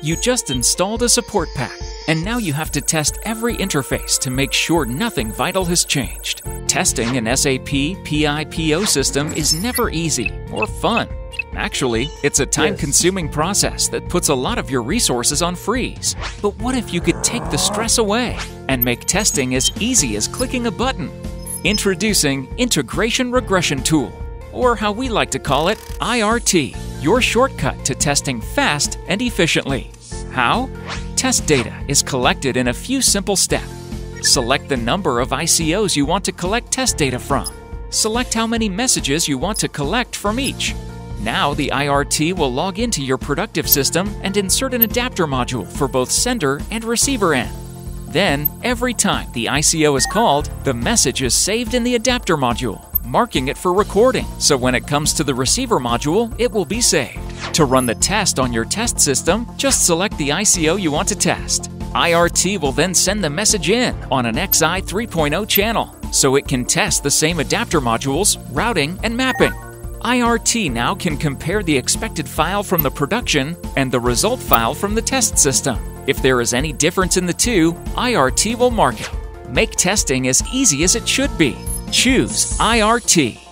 You just installed a support pack, and now you have to test every interface to make sure nothing vital has changed. Testing an SAP PI/PO system is never easy or fun. Actually, it's a time-consuming process that puts a lot of your resources on freeze. But what if you could take the stress away and make testing as easy as clicking a button? Introducing Integration Regression Tool, or how we like to call it, IRT, your shortcut to testing fast and efficiently. How? Test data is collected in a few simple steps. Select the number of ICOs you want to collect test data from. Select how many messages you want to collect from each. Now the IRT will log into your productive system and insert an adapter module for both sender and receiver end. Then, every time the ICO is called, the message is saved in the adapter module, marking it for recording, so when it comes to the receiver module, it will be saved. To run the test on your test system, just select the ICO you want to test. IRT will then send the message in on an XI 3.0 channel, so it can test the same adapter modules, routing, and mapping. IRT now can compare the expected file from the production and the result file from the test system. If there is any difference in the two, IRT will mark it. Make testing as easy as it should be. Choose IRT.